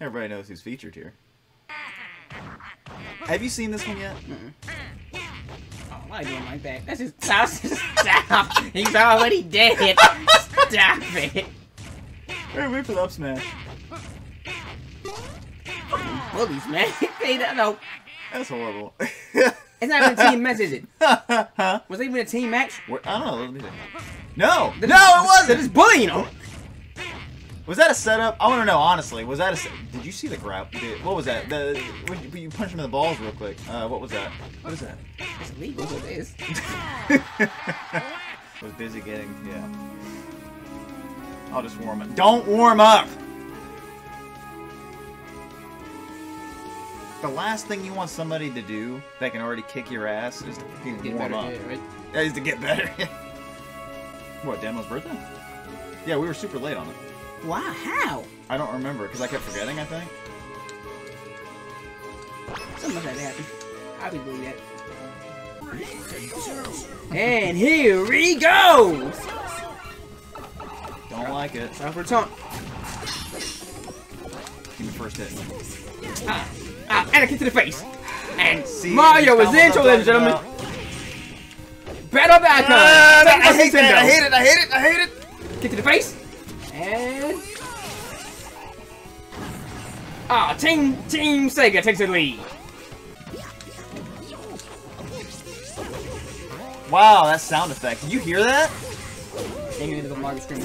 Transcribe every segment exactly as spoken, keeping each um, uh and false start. Everybody knows who's featured here. Have you seen this one yet? Mm-mm. Oh, why are you doing like that? That's just stop. Stop. He's already dead. Stop it. Wait, wait for the up smash. Bully smash. They don't know. That's horrible. It's not even a team match, is it? Was it even a team match? We're, I don't know. No! They're no, just, it wasn't! They're just bullying him! Was that a setup? I want to know, honestly. Was that a se Did you see the grab? Did, what was that? The, you, you punched him in the balls real quick. Uh, what was that? What is that? It's illegal, what it is. I was busy getting... Yeah. I'll just warm up. Don't warm up! The last thing you want somebody to do that can already kick your ass is to fucking get warm better, up. Yeah, right? That is to get better. What, Damo's birthday? Yeah, we were super late on it. Wow, how? I don't remember, because I kept forgetting, I think. Something like that happened. I'll be doing that. And here we go! Don't like it. Time for a taunt. Give me the first hit. Ah, ah, and a kick to the face! And see, Mario is in, ladies and gentlemen! About. Battle back! Uh, I, I hate that! I hate it! I hate it! I hate it! Get to the face! And... Ah, oh, Team Team Sega takes the lead! Wow, that sound effect. Did you hear that? They hear the Mario scream.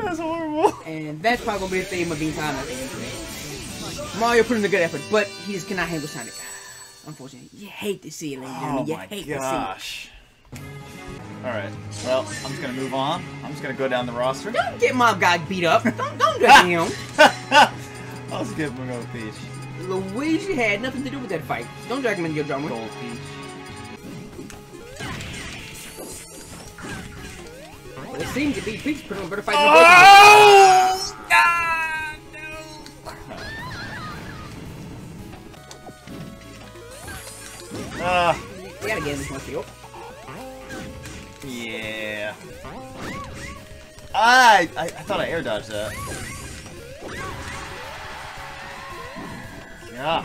That's horrible. And that's probably gonna be the theme of being time at the end of it. Mario put in a good effort, but he just cannot handle Sonic. Unfortunately, you hate to see it, ladies and gentlemen. You hate to see it. Oh my gosh. Alright, well, I'm just gonna move on. I'm just gonna go down the roster. Don't get Mob God beat up. Don't, don't get him. I'll skip him with Peach. Luigi had nothing to do with that fight. Don't drag him into your drama. Gold Peach. It seemed to be Peach put on a better fight than oh! Both of them. Ah, no! Uh, we gotta get this one field. Yeah. I, I I thought I air dodged that. Yeah.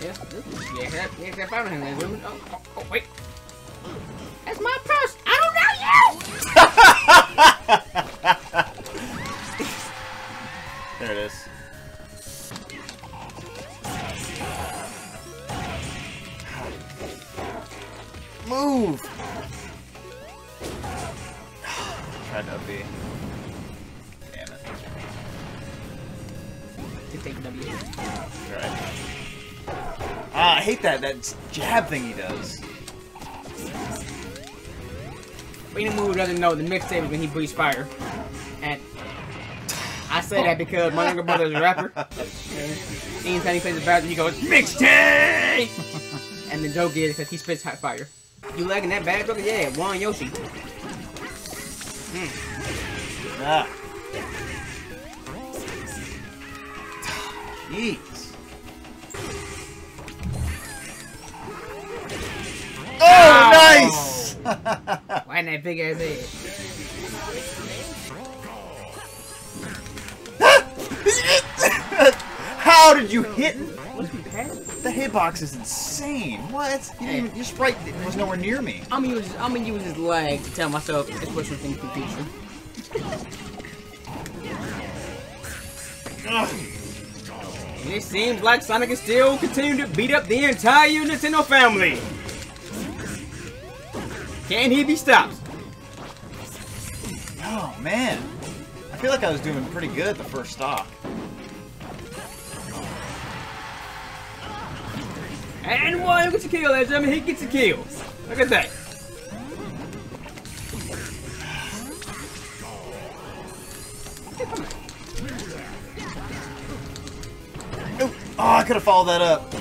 Yeah, yeah, yeah, yeah, found him there. Oh, oh, oh, wait. That's my purse! I don't know you! There it is. Move! Tried to be. Damn it. To take W. Right. Ah, I hate that, that jab thing he does. For anyone who doesn't know, the mixtape is when he breathes fire. And I say that because my younger brother is a rapper. And anytime he plays a battle, he goes, mixtape! And the joke is because he spits hot fire. You lagging that bad brother? Yeah, Juan Yoshi. Mm. Ah. Jeez. Oh, oh. Nice! Why in that big ass head? How did you hit? The hitbox is insane. What? You didn't even, your sprite was nowhere near me. I'm gonna use, I'm gonna use his lag to tell myself it's worth something for future. And it seems like Sonic is still continuing to beat up the entire Nintendo family. Can he be stopped? Oh man, I feel like I was doing pretty good at the first stop. And one, look at the kill, ladies and gentlemen. He gets a kill. Look at that. Oh, I could have followed that up.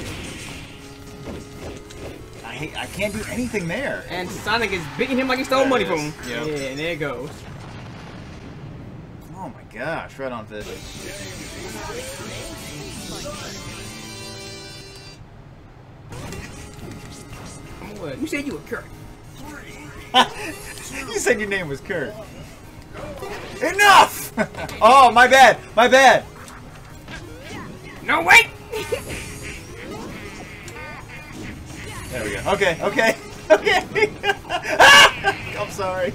I can't do anything there. And Sonic is beating him like he stole that money is. From him. Yep. Yeah, and there it goes. Oh my gosh, right on Fish. What? You said you were Kurt. You said your name was Kurt. Enough! Oh, my bad. My bad. No, wait! There we go. Okay, okay, okay. I'm sorry.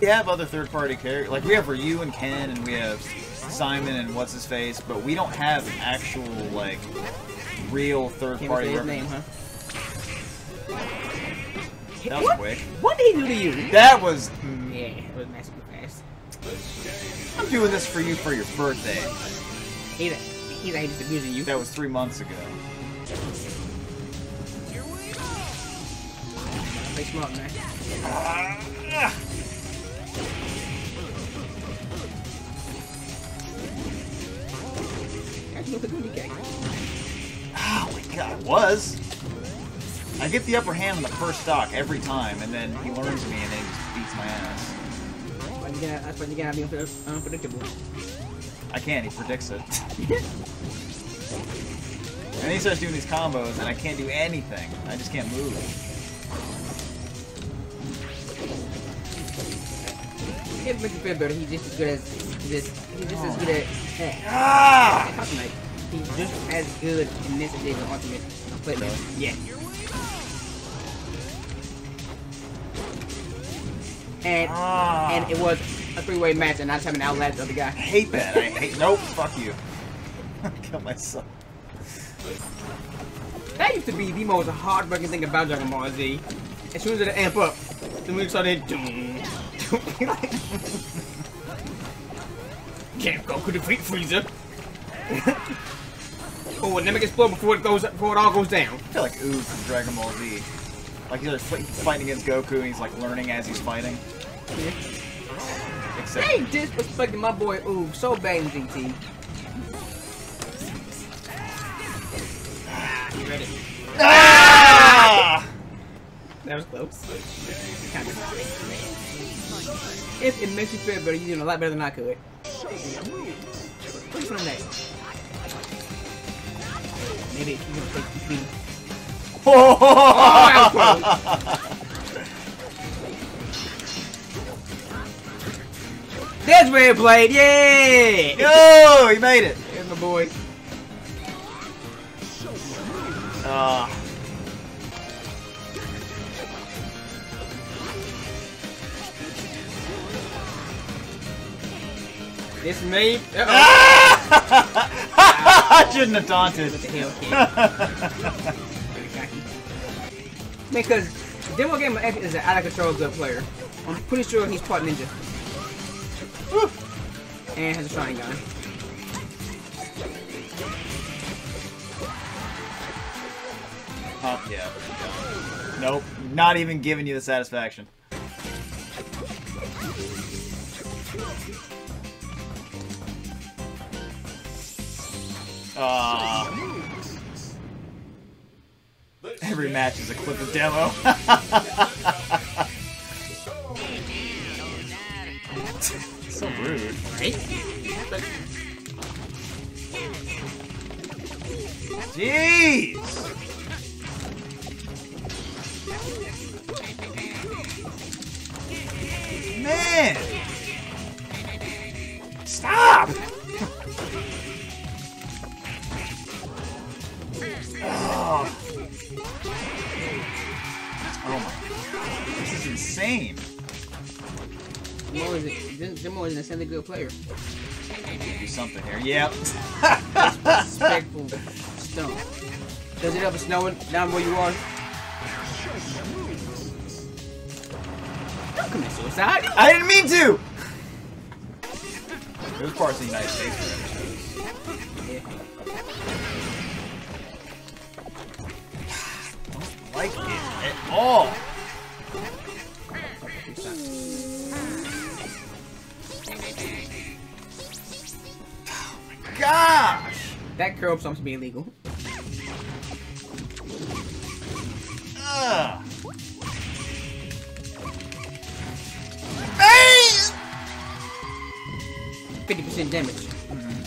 We have other third-party characters. Like, we have Ryu and Ken, and we have Simon and What's-His-Face, but we don't have actual, like, real third-party references. That was quick. What did he do to you? That was... Mm, yeah, it was nice and fast. I'm doing this for you for your birthday. He's, he's like just abusing you. That was three months ago. Here we go. Play smart, man. Uh, uh. Oh my god, was! I get the upper hand on the first stock every time, and then he learns me and then he just beats my ass. That's why you gotta be unpredictable. I can't, he predicts it. And then he starts doing these combos and I can't do anything. I just can't move. It makes you feel better, he's just as good as this. He's just as good at that. Ah! He's just as good in this as the ultimate. But yeah. And ah. and it was a three-way match, and I was having to outlast the other guy. I hate that. I hate. Nope. Fuck you. I killed myself. That used to be the most hard-working thing about Dragon Ball Z. As soon as it amp up, the music started. Doom. Can't go to defeat Frieza. Oh, and then it explodes before it goes before it all goes down. I feel like Ooh from Dragon Ball Z. Like he's fighting against Goku, and he's like learning as he's fighting. Yeah. Except they disrespected my boy Ooh so bad in G T. You ready? Ah! That was close. Kind of. If it makes you feel better, you're doing a lot better than I could. What's from next? Maybe you're gonna take the beat. Oh, that was close. That's Red Blade, yay! Yo, he made it. There's my boy. Ah. Uh. It's me. Uh-oh. Ah! I shouldn't have daunted. What the hell, kid? Because Demo Game X is an out of control good player. I'm pretty sure he's part ninja. Woo! And has a shine gun. Oh, yeah. Nope. Not even giving you the satisfaction. Uh, every match is a clip of demo. So rude. Right? Jeez! Man! Stop! Oh. Oh my. This is insane. Demo is Demo is an insanely good player. Do something here. Yep. Respectful stone. Does it ever snow down where you are? Don't commit suicide. I didn't mean to! It was parts of the United States. Yeah. Like it at all. Oh my gosh! That curl up something to be illegal. Ugh. Hey! Fifty percent damage. Mm-hmm.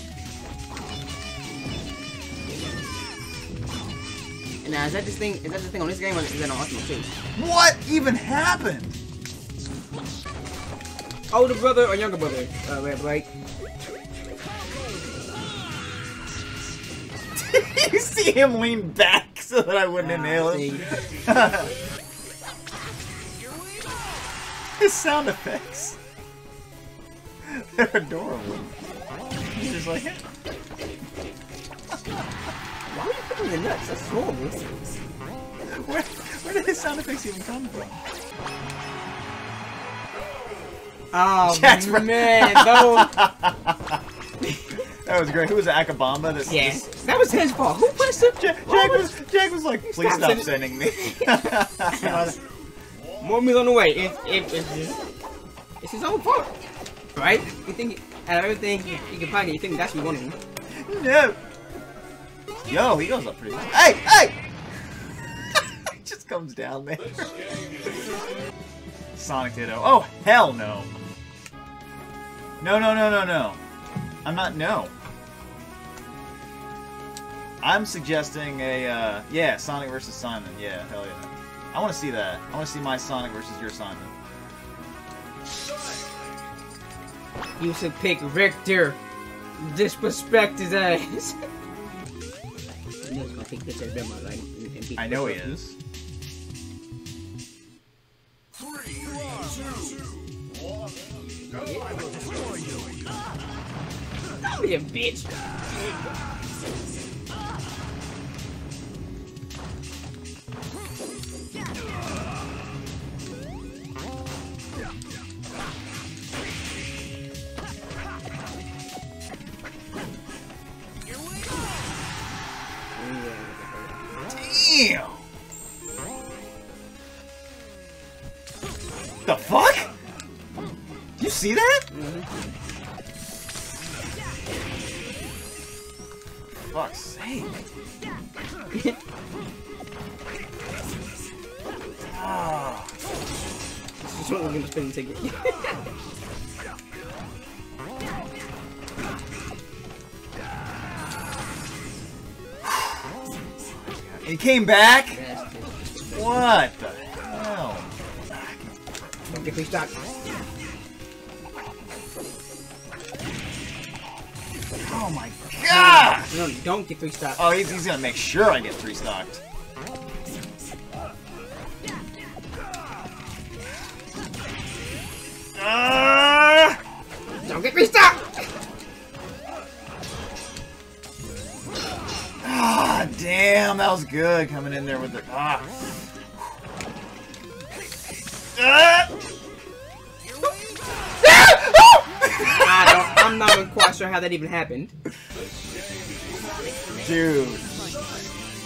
And I Yeah, is that this thing? Is that this thing on this game, or is that on Ultimate too? What even happened? Older brother or younger brother? Uh, Red Blake. You see him lean back so that I wouldn't ah, inhale him. His sound effects. They're adorable. He's just like, why are you putting the nuts? That's horrible. Where, where did his sound effects even come from? Oh, Jack's man, though. That was great. Who was it? Akabamba? That yeah. This... That was his fault. Who pushed him? Jack, Jack, was, Jack was like, please stop, stop sending, sending me. was... More meals on the way. It, it, it's, his, it's his own fault. Right? You think, out of everything you, you can find, you think that's what you wanted. No. Yo, he goes up pretty well. Hey! Hey! He just comes down there. Sonic Ditto. Oh, hell no. No, no, no, no, no. I'm not, no. I'm suggesting a, uh, yeah, Sonic versus Simon. Yeah, hell yeah. I want to see that. I want to see my Sonic versus your Simon. You should pick Richter. Disrespect his ass. I know he's gonna take this as Bema, right? And beat I know he is. Three, two, one, go! Yeah. I will destroy you! Oh, you bitch! Damn! The fuck? You see that? Mm-hmm. Fuck's sake. Oh. This is what we're gonna spin and take it. It came back? What the hell? Don't get me stuck. Oh my god! No, you don't get three stocked. Oh, he's, he's gonna make sure I get three stocked. Uh... Don't get three stocked! Ah, damn, that was good coming in there with the. Ah. Uh... I don't, I'm not even quite sure how that even happened. Dude.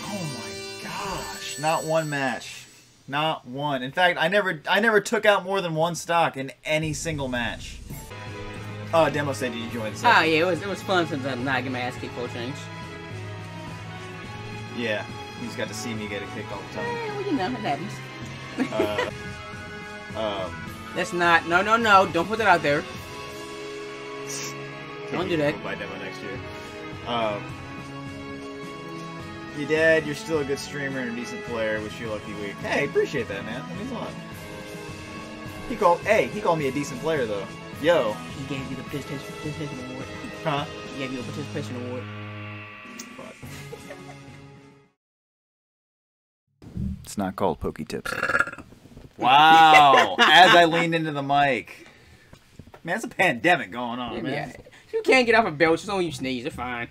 Oh my gosh. Not one match. Not one. In fact, I never I never took out more than one stock in any single match. Oh, Demo said you joined the second. Oh yeah, it was it was fun since I'm not getting my ass kicked for a change. Yeah, you just got to see me get a kick all the time. Eh, well, you know, it happens. uh, uh, That's not no no no, don't put that out there. Don't do that. Buy Demo next year. Um, your dad, you're still a good streamer and a decent player. Wish you a lucky week. Hey, appreciate that, man. That means a lot. He called. Hey, he called me a decent player though. Yo. He gave you the PlayStation, PlayStation award. Huh? He gave you a participation award. Fuck. It's not called Pokey Tips. Wow. As I leaned into the mic. Man, it's a pandemic going on, yeah, man. Yeah. You can't get off a belch, it's only you sneeze, it's fine.